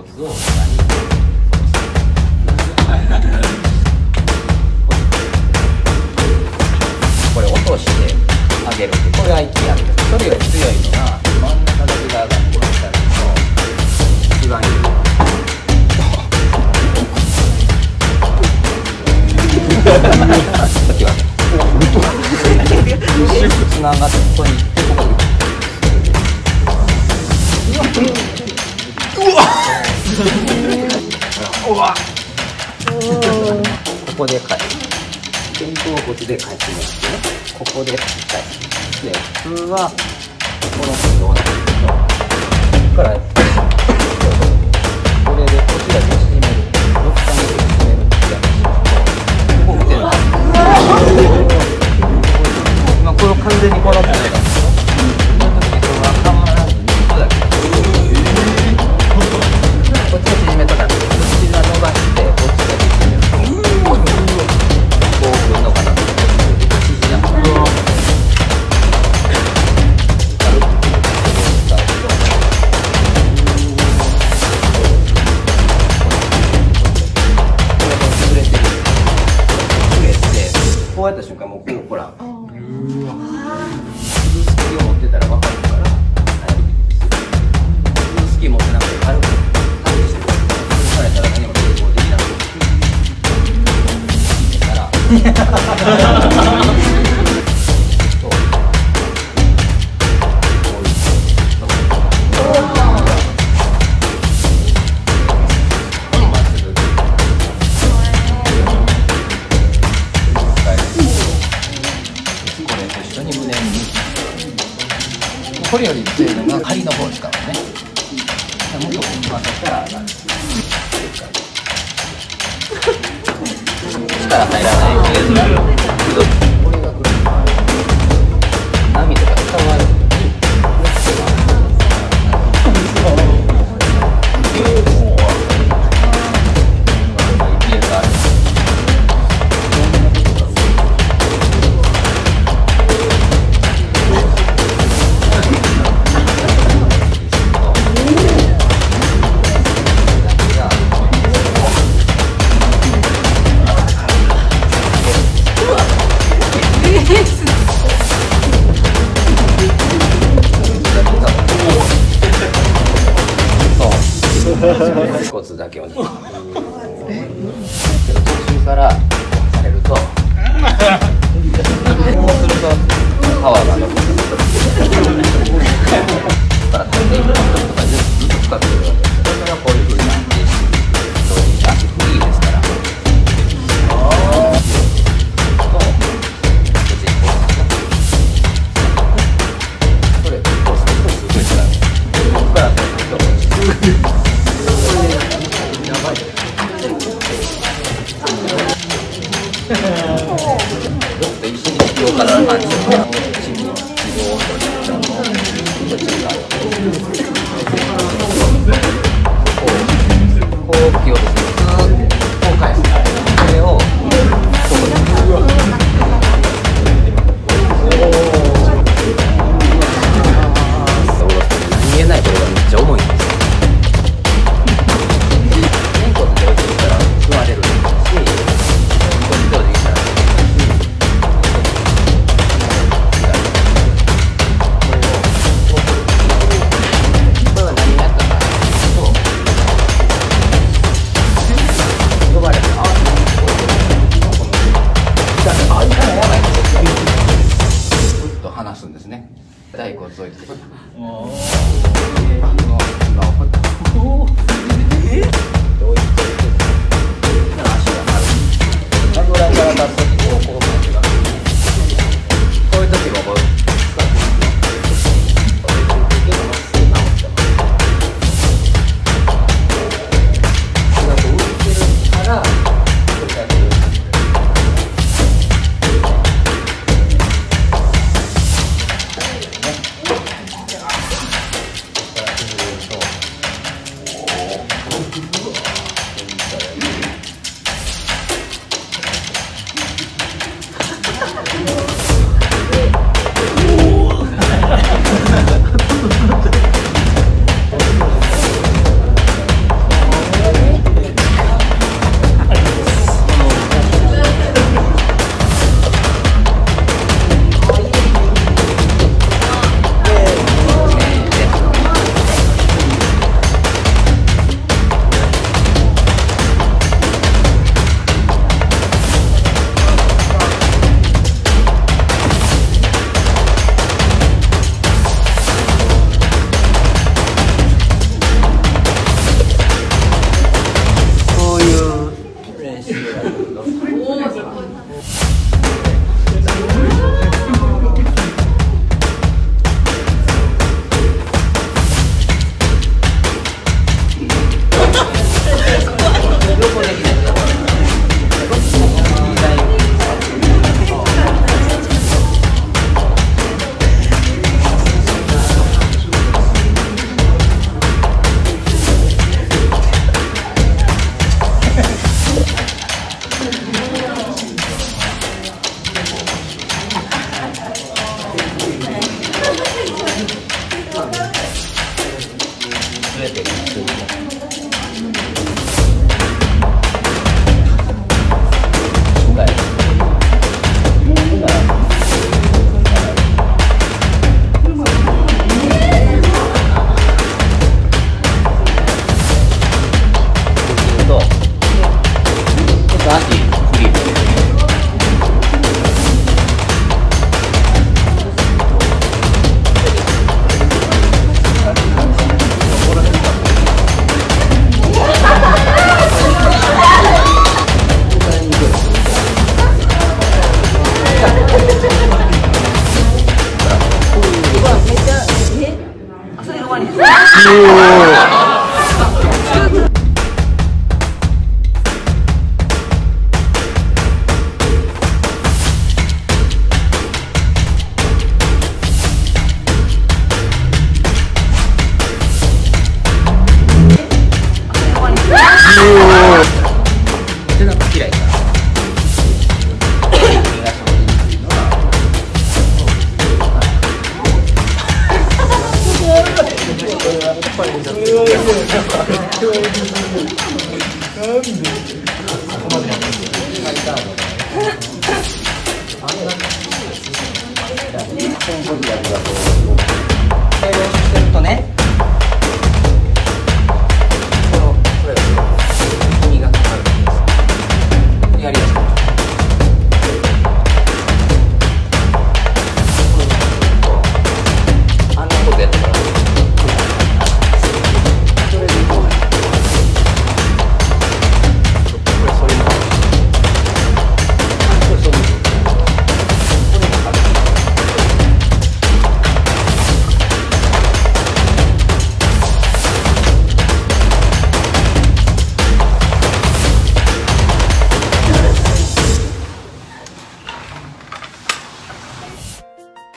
骨をこれ落として上げる。これは一気に上げる。それより強いのが真ん中だけが上がってきたりと一番いいのはつながってここに行ってここに。うわここで返す。肩甲骨で返しますね。ここで返す。で普通はこの辺どうなるんですか。ここからこれでこちらで締める。ロックタンで締める。ここ見てる。まあこれを完全にこの。こうやった瞬間もうこうほら潰す気を持ってたら分かるから軽く潰す気持ってなくて軽く感じして潰されたら何も抵抗できなくてだからこれより強いのが仮の方ですからね。もっと回したら力入らないけどこれがくる波とか使われる骨だけをね。途中からされると、こうするとパワーが残る。だからこれで1分とかずっと使ってるわけです。それからこういう風になって、どうにかフリーですから。それこうするとここからこういう。大骨を置いて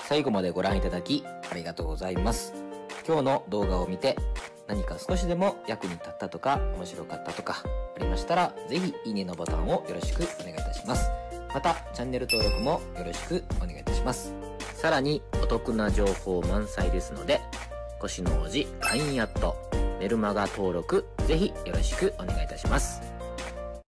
最後までご覧いただきありがとうございます。今日の動画を見て何か少しでも役に立ったとか面白かったとかありましたら、ぜひいいねのボタンをよろしくお願いいたします。またチャンネル登録もよろしくお願いいたします。さらにお得な情報満載ですので、越の王子 LINE アットメルマガ登録ぜひよろしくお願いいたします。